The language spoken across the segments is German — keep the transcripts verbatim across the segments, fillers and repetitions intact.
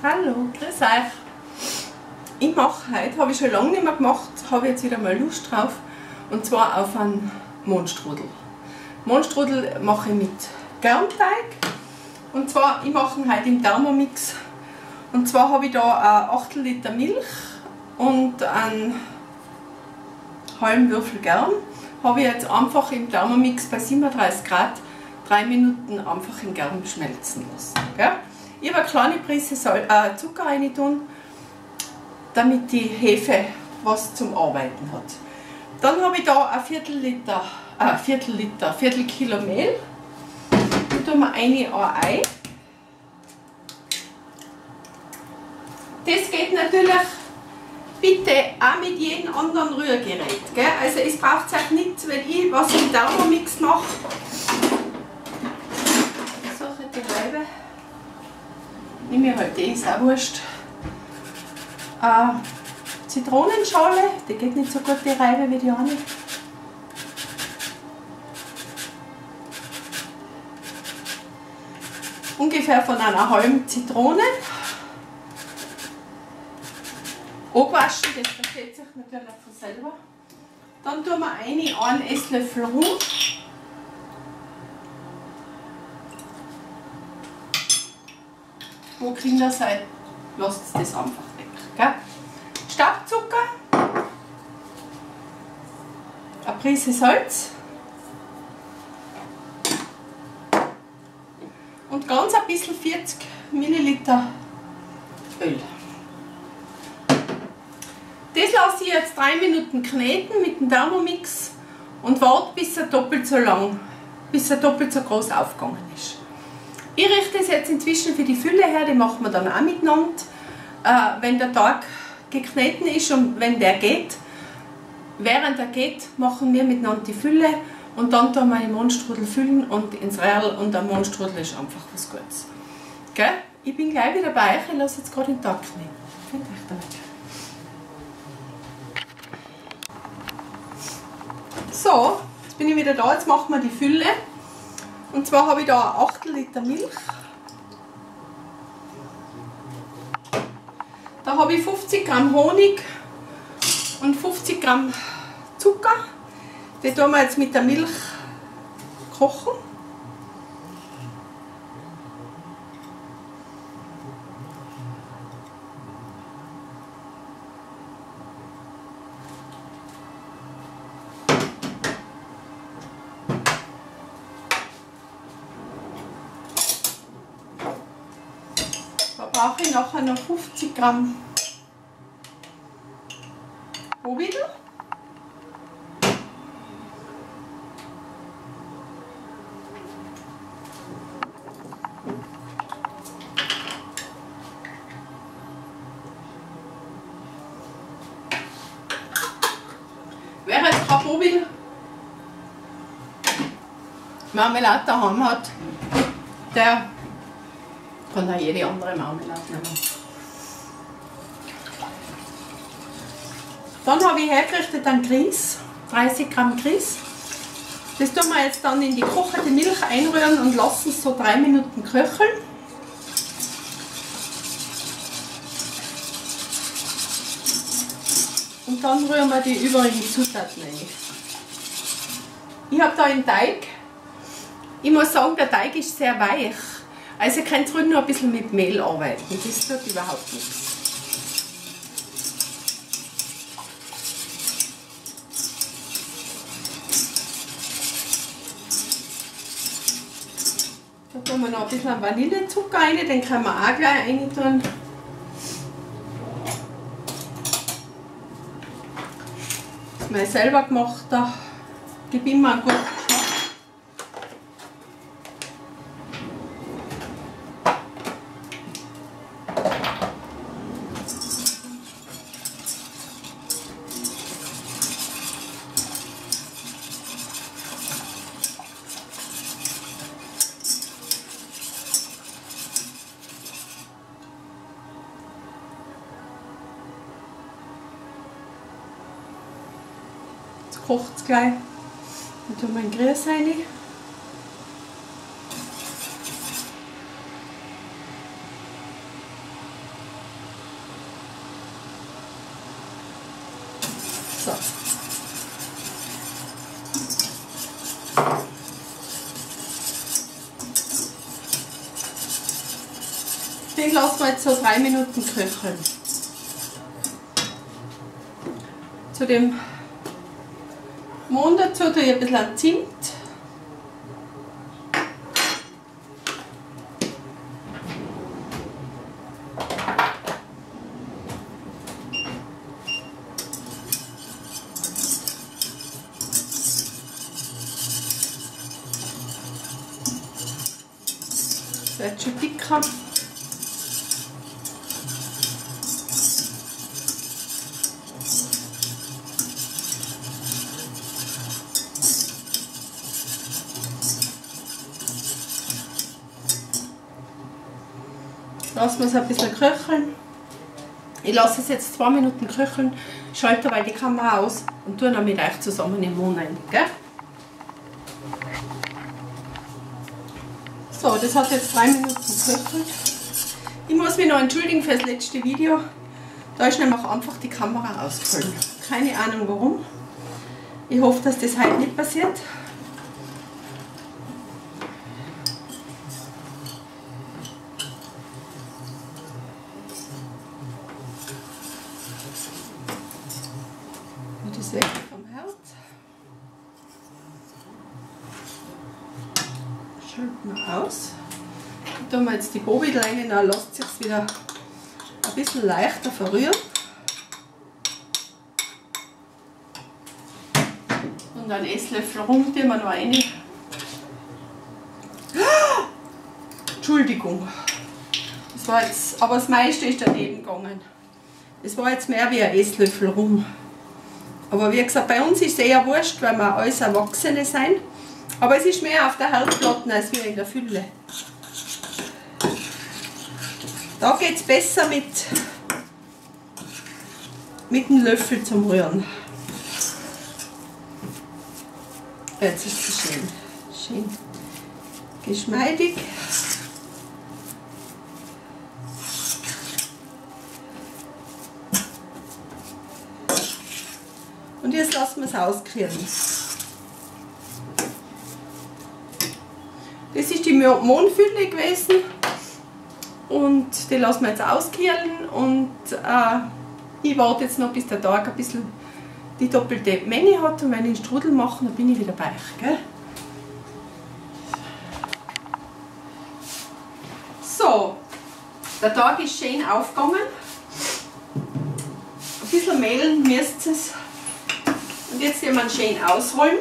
Hallo, grüß euch. Ich mache heute, habe ich schon lange nicht mehr gemacht, habe ich jetzt wieder mal Lust drauf, und zwar auf einen Mohnstrudel. Mohnstrudel mache ich mit Germteig, und zwar, ich mache ihn heute im Thermomix, und zwar habe ich da ein Achtel Liter Milch und einen halben Würfel Germ, habe ich jetzt einfach im Thermomix bei siebenunddreißig Grad drei Minuten einfach im Germ schmelzen lassen. Gell? Ich habe eine kleine Prise Zucker rein tun, damit die Hefe was zum Arbeiten hat. Dann habe ich da ein Viertel Liter, äh, Viertel Liter, Viertel Kilo Mehl. Dann tun wir eine Ei. Das geht natürlich bitte auch mit jedem anderen Rührgerät. Gell? Also es braucht halt nichts, wenn ich was im Thermomix mache. Solche Gewebe. Nehme ich halt die, ist auch wurscht. Äh, Zitronenschale, die geht nicht so gut, die Reibe, wie die andere. Ungefähr von einer halben Zitrone. Angewaschen, das versteht sich natürlich von selber. Dann tun wir eine, einen Esslöffel Rum. Wo Kinder seid, lasst das einfach weg. Gell? Stabzucker, eine Prise Salz und ganz ein bisschen vierzig Milliliter Öl. Das lasse ich jetzt drei Minuten kneten mit dem Thermomix und warte, bis er doppelt so lang, bis er doppelt so groß aufgegangen ist. Ich richte es jetzt inzwischen für die Fülle her, die machen wir dann auch miteinander, äh, wenn der Teig gekneten ist, und wenn der geht, während er geht, machen wir miteinander die Fülle und dann tun wir den Mohnstrudel füllen und ins Röhrl, und der Mohnstrudel ist einfach was Gutes. Gell? Ich bin gleich wieder bei euch, ich lasse jetzt gerade den Teig kneten. Viel Glück damit. So, jetzt bin ich wieder da, jetzt machen wir die Fülle, und zwar habe ich da ein Achtel Liter Milch, da habe ich fünfzig Gramm Honig und fünfzig Gramm Zucker, die tun wir jetzt mit der Milch kochen. Brauche ich nachher noch fünfzig Gramm Powidl. Wer jetzt kein Powidl Marmelade daheim hat, der kann auch jede andere Marmelade nehmen. Dann habe ich hergerichtet einen Grieß, dreißig Gramm Grieß. Das tun wir jetzt dann in die kochende Milch einrühren und lassen es so drei Minuten köcheln. Und dann rühren wir die übrigen Zutaten ein. Ich habe da einen Teig. Ich muss sagen, der Teig ist sehr weich. Also ihr könnt ruhig nur ein bisschen mit Mehl arbeiten, das tut überhaupt nichts. Da tun wir noch ein bisschen Vanillezucker rein, den können wir auch gleich rein tun. Das ist mir selber gemacht, da gebe ich immer einen guten Geschmack. Kocht es gleich. Dann tun wir den Grieß rein. Den lassen wir jetzt so drei Minuten köcheln. Zu dem Mohn dazu tue ich ein bisschen Zimt. Das wird schon dicker. Lassen wir es ein bisschen köcheln. Ich lasse es jetzt zwei Minuten köcheln, schalte dabei die Kamera aus und tue dann mit euch zusammen im Mohn rein. Gell? So, das hat jetzt drei Minuten geköchelt. Ich muss mich noch entschuldigen für das letzte Video. Da ist nämlich einfach die Kamera ausgefallen. Keine Ahnung warum. Ich hoffe, dass das heute nicht passiert. Und das weg vom Herd. Schalten wir aus. Da tun wir jetzt die Powidl rein, dann lässt sich es wieder ein bisschen leichter verrühren. Und einen Esslöffel rum, den wir noch rein. Oh! Entschuldigung. Das war jetzt, aber das meiste ist daneben gegangen. Das war jetzt mehr wie ein Esslöffel rum. Aber wie gesagt, bei uns ist es eher wurscht, weil wir alles Erwachsene sind. Aber es ist mehr auf der Herdplatte als wir in der Fülle. Da geht es besser mit, mit dem Löffel zum Rühren. Jetzt ist es schön, schön geschmeidig. Und jetzt lassen wir es auskühlen. Das ist die Mohnfülle gewesen und die lassen wir jetzt auskühlen und äh, ich warte jetzt noch, bis der Tag ein bisschen die doppelte Menge hat und wenn ich einen Strudel mache, dann bin ich wieder bei euch. Gell? So, der Tag ist schön aufgegangen. Ein bisschen mehlen müsst ihr es und jetzt werden wir ihn schön ausrollen.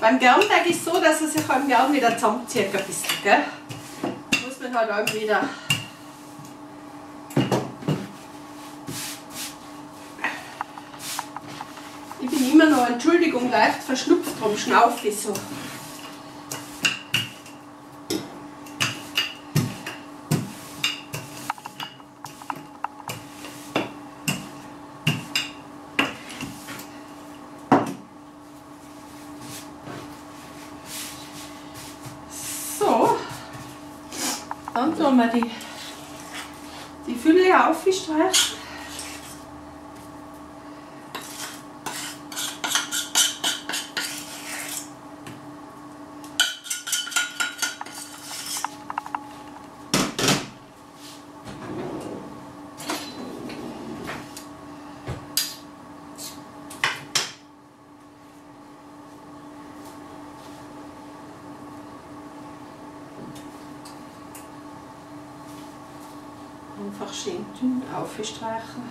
Beim Germteig ist es so, dass er sich am Germ wieder zusammenzieht ein bisschen, gell? Muss man halt auch wieder... Ich bin immer noch, Entschuldigung, leicht verschnupft, drum schnaufe ich so. Dann tun wir die, die Fülle aufstreichen. Einfach schön dünn aufstreichen.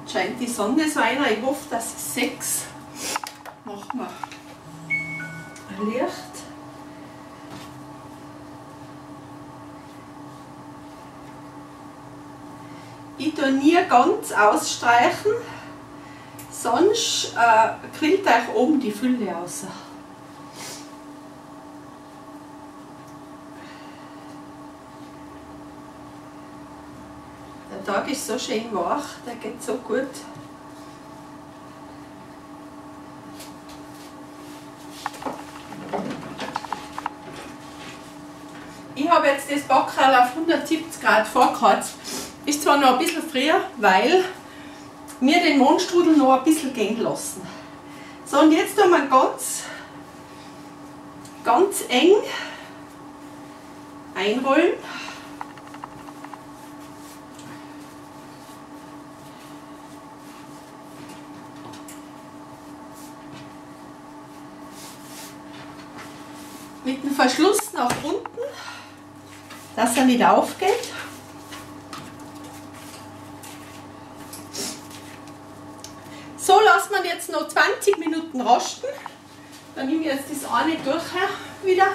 Jetzt scheint die Sonne so einer. Ich hoffe, dass es sechs. Machen wir ein Licht. Ich tue nie ganz ausstreichen, sonst äh, quillt euch oben die Fülle raus. Der Tag ist so schön wach, der geht so gut. Ich habe jetzt das Backerl auf hundertsiebzig Grad vorgeheizt. Ist zwar noch ein bisschen früher, weil wir den Mohnstrudel noch ein bisschen gehen lassen. So, und jetzt tun wir ganz, ganz eng einrollen. Mit dem Verschluss nach unten, dass er nicht aufgeht. So lassen wir jetzt noch zwanzig Minuten rosten. Dann nehme ich jetzt das eine durch wieder.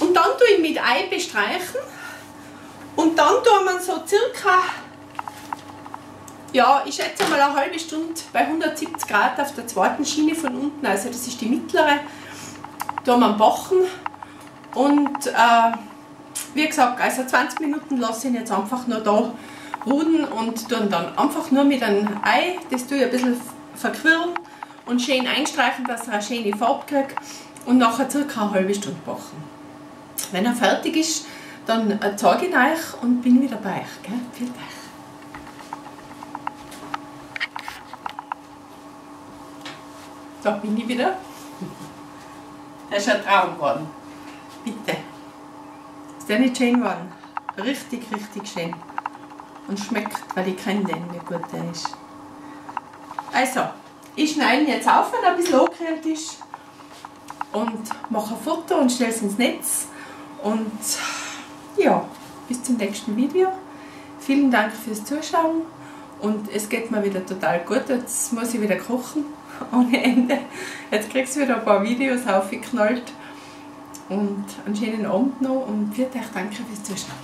Und dann tue ich mit Ei bestreichen. Und dann tun wir so circa, ja, ich schätze mal eine halbe Stunde bei hundertsiebzig Grad auf der zweiten Schiene von unten, also das ist die mittlere. Da haben wir backen und äh, wie gesagt, also zwanzig Minuten lasse ich ihn jetzt einfach nur da ruhen und tun dann einfach nur mit einem Ei, das tue ich ein bisschen verquirlen und schön einstreichen, dass er eine schöne Farbe kriegt und nachher circa eine halbe Stunde backen. Wenn er fertig ist, dann zeige ich ihn euch und bin wieder bei euch. Gell? Viel Spaß. Da bin ich wieder. Der ist ein Traum geworden. Bitte. Ist der nicht schön geworden? Richtig, richtig schön. Und schmeckt, weil ich kenne den, wie gut der ist. Also, ich schneide ihn jetzt auf, wenn er ein bisschen angekühlt ist. Und mache ein Foto und stelle es ins Netz. Und ja, bis zum nächsten Video. Vielen Dank fürs Zuschauen. Und es geht mir wieder total gut. Jetzt muss ich wieder kochen. Ohne Ende. Jetzt kriegst du wieder ein paar Videos aufgeknallt und einen schönen Abend noch und vielen Dank fürs Zuschauen.